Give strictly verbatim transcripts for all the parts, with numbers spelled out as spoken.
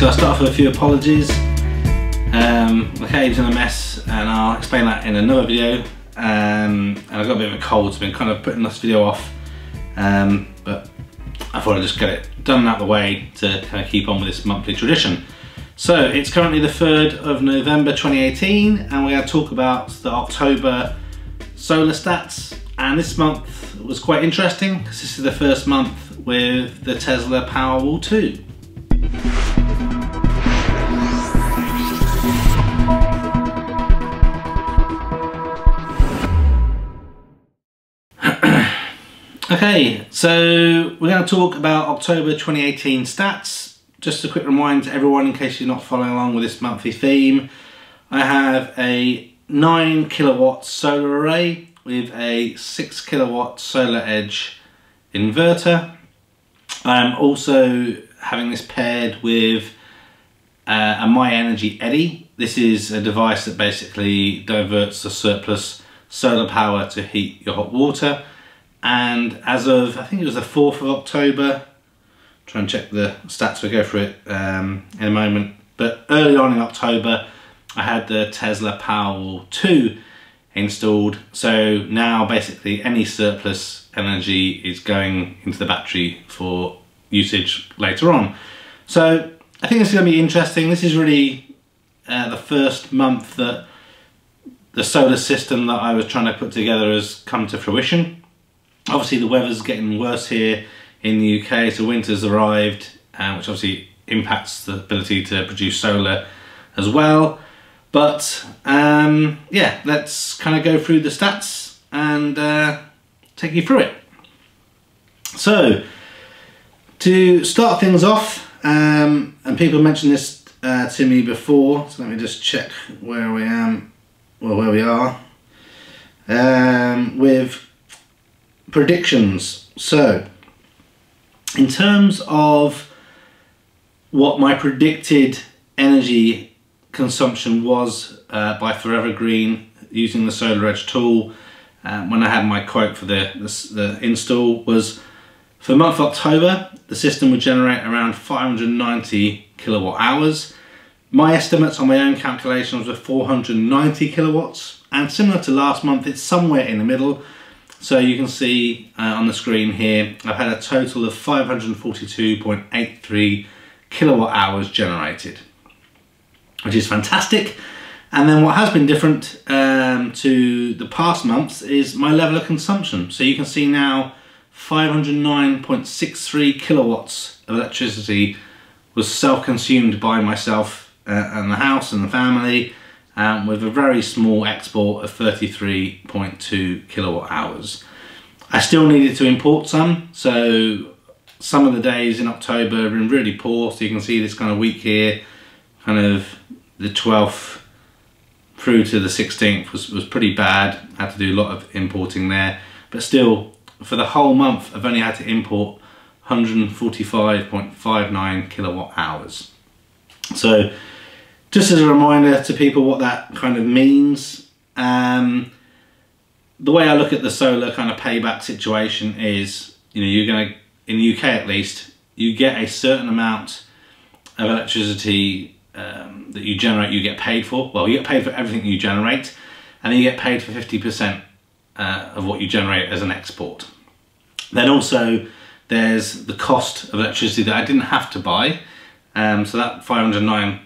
so I'll start off with a few apologies. Um, my cable's in a mess and I'll explain that in another video. Um, and I've got a bit of a cold, so I've been kind of putting this video off. Um, but I thought I'd just get it done and out of the way to kind of keep on with this monthly tradition. So it's currently the third of November twenty eighteen, and we're going to talk about the October solar stats. And this month was quite interesting because this is the first month with the Tesla Powerwall two. Okay, so we're going to talk about October twenty eighteen stats. Just a quick reminder to everyone in case you're not following along with this monthly theme. I have a nine kilowatt solar array with a six kilowatt SolarEdge inverter. I'm also having this paired with uh, a MyEnergi Eddi. This is a device that basically diverts the surplus solar power to heat your hot water. And as of, I think it was the fourth of October, try and check the stats, we'll go through it um, in a moment. But early on in October, I had the Tesla Powerwall two installed. So now basically any surplus energy is going into the battery for usage later on. So I think it's going to be interesting. This is really uh, the first month that the solar system that I was trying to put together has come to fruition. Obviously the weather's getting worse here in the U K, so winter's arrived, um, which obviously impacts the ability to produce solar as well. But um, yeah, let's kind of go through the stats and uh, take you through it. So to start things off, um, and people mentioned this uh, to me before, so let me just check where we am, well, where we are um, with predictions. So in terms of what my predicted energy consumption was uh, by Forever Green using the SolarEdge tool, um, when I had my quote for the, the, the install, was for the month of October the system would generate around five hundred ninety kilowatt hours. My estimates on my own calculations were four hundred ninety kilowatts, and similar to last month it's somewhere in the middle. So you can see uh, on the screen here, I've had a total of five hundred forty-two point eight three kilowatt hours generated, which is fantastic. And then what has been different um, to the past months is my level of consumption. So you can see now five hundred nine point six three kilowatts of electricity was self-consumed by myself uh, and the house and the family, Um, with a very small export of thirty-three point two kilowatt hours. I still needed to import some, so some of the days in October have been really poor. So you can see this kind of week here, kind of the twelfth through to the sixteenth was, was pretty bad. I had to do a lot of importing there, but still for the whole month I've only had to import one hundred forty-five point five nine kilowatt hours. So just as a reminder to people what that kind of means, um, the way I look at the solar kind of payback situation is, you know, you're going to, in the U K at least, you get a certain amount of electricity um, that you generate, you get paid for. Well, you get paid for everything you generate, and then you get paid for fifty percent uh, of what you generate as an export. Then also there's the cost of electricity that I didn't have to buy, um, so that five hundred nine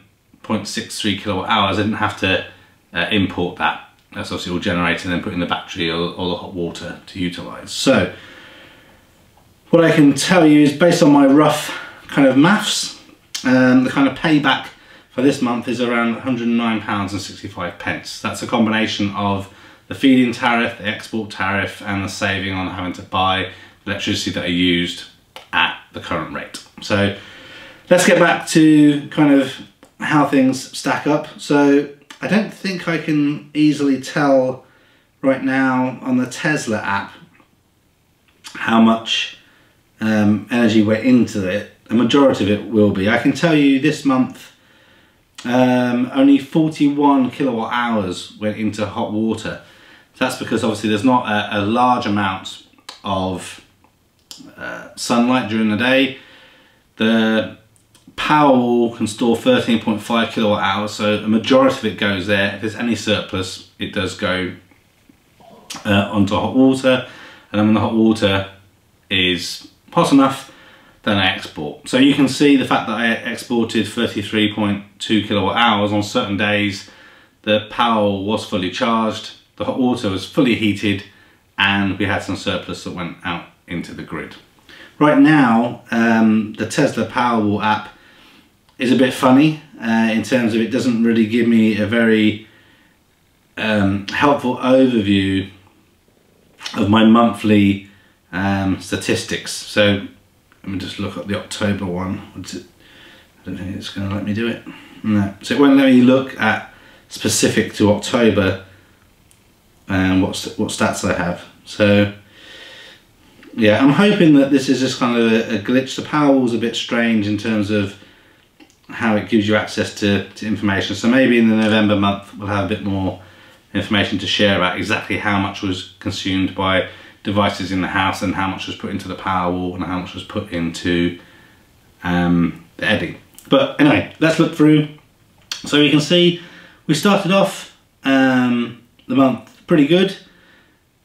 point six three kilowatt hours, I didn't have to uh, import that. That's obviously all generated and then put in the battery or, or the hot water to utilize. So what I can tell you is, based on my rough kind of maths, um, the kind of payback for this month is around one hundred nine pounds and sixty-five pence. That's a combination of the feed-in tariff, the export tariff, and the saving on having to buy electricity that are used at the current rate. So let's get back to kind of how things stack up. So I don't think I can easily tell right now on the Tesla app how much um, energy went into it. A majority of it will be. I can tell you this month um, only forty-one kilowatt hours went into hot water. That's because obviously there's not a, a large amount of uh, sunlight during the day. The Powerwall can store thirteen point five kilowatt hours, so a majority of it goes there. If there's any surplus, it does go uh, onto hot water, and then when the hot water is hot enough, then I export. So you can see the fact that I exported thirty-three point two kilowatt hours on certain days. The Powerwall was fully charged, the hot water was fully heated, and we had some surplus that went out into the grid. Right now, um, the Tesla Powerwall app is a bit funny uh, in terms of it doesn't really give me a very um, helpful overview of my monthly um, statistics. So let me just look at the October one. What's it? I don't think it's going to let me do it. No. So it won't let me look at specific to October and um, what st what stats I have. So yeah, I'm hoping that this is just kind of a, a glitch. The Powerwall's a bit strange in terms of how it gives you access to, to information. So maybe in the November month we'll have a bit more information to share about exactly how much was consumed by devices in the house and how much was put into the Powerwall and how much was put into um, the Eddi. But anyway, let's look through. So you can see we started off um, the month pretty good,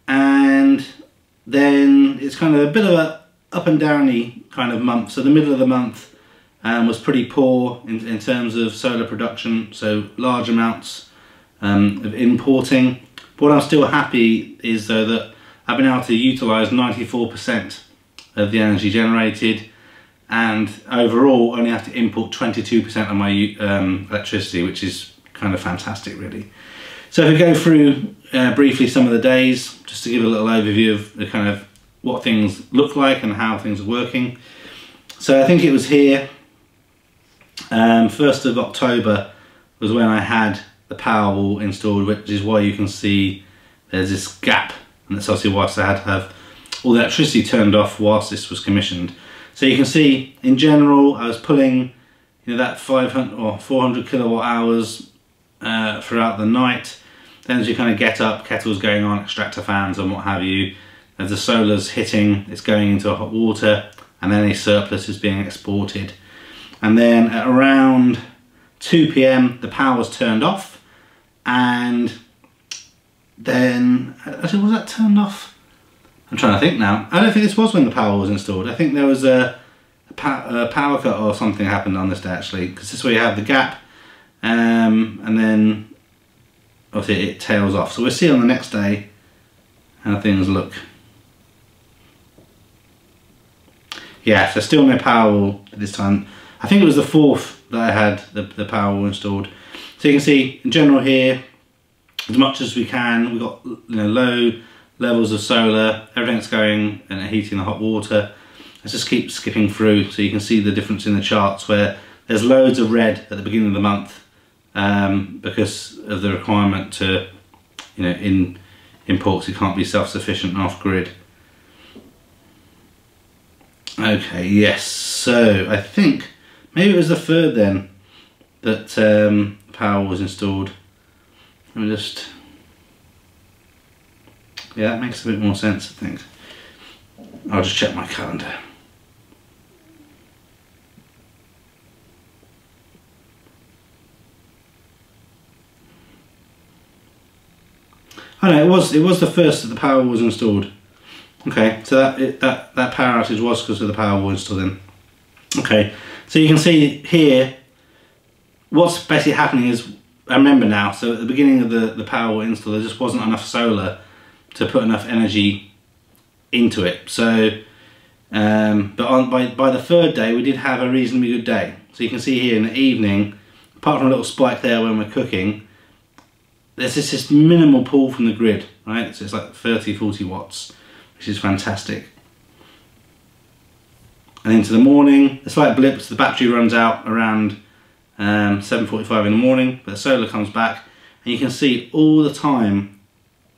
and then it's kind of a bit of a up and downy kind of month. So the middle of the month um, was pretty poor in, in terms of solar production, so large amounts um, of importing. But what I'm still happy is though that I've been able to utilise ninety-four percent of the energy generated, and overall only have to import twenty-two percent of my um, electricity, which is kind of fantastic really. So if we go through uh, briefly some of the days, just to give a little overview of the kind of what things look like and how things are working. So I think it was here, um, first of October was when I had the Powerwall installed, which is why you can see there's this gap, and that's obviously whilst I had to have all the electricity turned off whilst this was commissioned. So you can see in general I was pulling, you know, that five hundred or four hundred kilowatt hours uh, throughout the night. Then as you kind of get up, kettles going on, extractor fans and what have you. As the solar's hitting, it's going into hot water, and then any surplus is being exported. And then at around two p m the power's turned off, and then, actually was that turned off? I'm trying to think now. I don't think this was when the power was installed. I think there was a, a, pa a power cut or something happened on this day actually, because this is where you have the gap, um, and then obviously it tails off. So we'll see on the next day how things look. Yeah, so still no Powerwall at this time. I think it was the fourth that I had the, the Powerwall installed. So you can see in general here, as much as we can, we've got, you know, low levels of solar, everything's going and heating the hot water. Let's just keep skipping through so you can see the difference in the charts where there's loads of red at the beginning of the month. Um, because of the requirement to, you know, in imports, it can't be self-sufficient and off-grid. Okay, yes, so I think maybe it was the third then that um, power was installed. Let me just, yeah, that makes a bit more sense, I think. I'll just check my calendar. Oh no, it was it was the first that the Powerwall was installed. Okay, so that it, that that power outage was because of the Powerwall installed in. Okay, so you can see here what's basically happening is, I remember now. So at the beginning of the the Powerwall install, there just wasn't enough solar to put enough energy into it. So, um, but on by by the third day, we did have a reasonably good day. So you can see here in the evening, apart from a little spike there when we're cooking, there's just this minimal pull from the grid, right? So it's like thirty, forty watts, which is fantastic. And into the morning, a slight blip, so the battery runs out around um, seven forty-five in the morning, but the solar comes back, and you can see all the time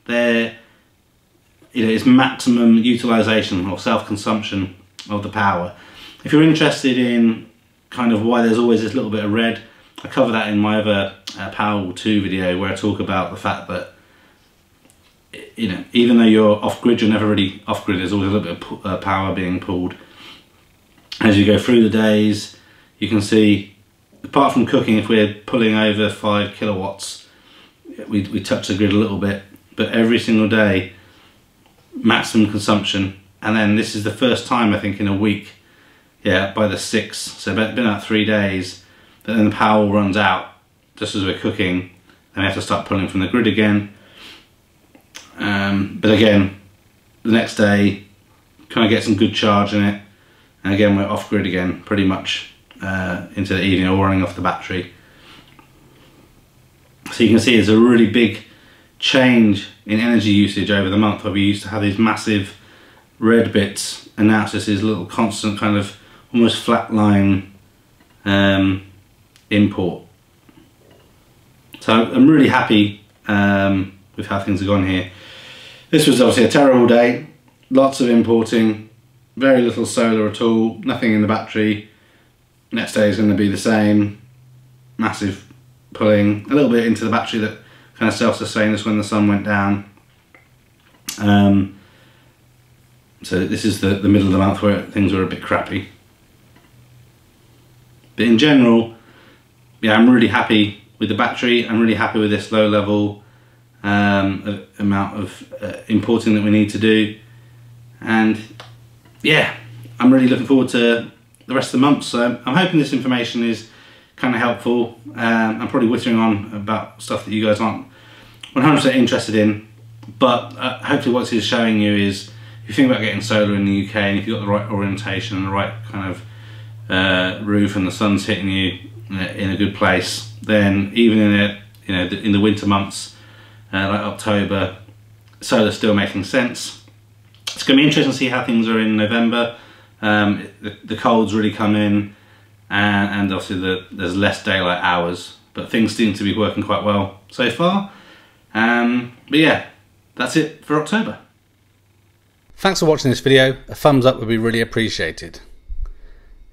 there, you know, is maximum utilisation or self-consumption of the power. If you're interested in kind of why there's always this little bit of red, I cover that in my other uh, Powerwall two video, where I talk about the fact that, you know, even though you're off-grid, you're never really off-grid. There's always a little bit of uh, power being pulled. As you go through the days, you can see, apart from cooking, if we're pulling over five kilowatts, we, we touch the grid a little bit, but every single day, maximum consumption. And then this is the first time, I think, in a week, yeah, by the sixth, so about, been about three days, but then the power runs out just as we're cooking, and we have to start pulling from the grid again. Um, but again, the next day, kind of get some good charge in it, and again, we're off grid again, pretty much, uh, into the evening, or running off the battery. So you can see there's a really big change in energy usage over the month, where we used to have these massive red bits, and now it's just this little constant kind of almost flatline um, import. So I'm really happy um, with how things have gone here. This was obviously a terrible day, lots of importing, very little solar at all, nothing in the battery. Next day is going to be the same, massive pulling, a little bit into the battery that kind of self-sustained us when the sun went down. Um, so this is the, the middle of the month where things were a bit crappy. But in general, yeah, I'm really happy with the battery. I'm really happy with this low level um, amount of uh, importing that we need to do. And yeah, I'm really looking forward to the rest of the month. So I'm hoping this information is kind of helpful. Um, I'm probably whittling on about stuff that you guys aren't one hundred percent interested in, but uh, hopefully what this is showing you is, if you think about getting solar in the U K, and if you've got the right orientation and the right kind of uh, roof, and the sun's hitting you in a good place, then even in a, you know, in the winter months, uh, like October, solar's still making sense. It's going to be interesting to see how things are in November. Um, the, the colds really come in, and, and obviously the, there's less daylight hours, but things seem to be working quite well so far. Um, but yeah, that's it for October. Thanks for watching this video. A thumbs up would be really appreciated.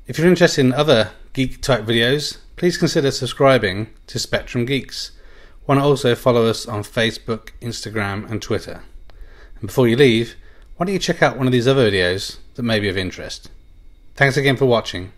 If you're interested in other geek type videos, please consider subscribing to Spectrum Geeks. Why not also follow us on Facebook, Instagram and Twitter. And before you leave, why don't you check out one of these other videos that may be of interest. Thanks again for watching.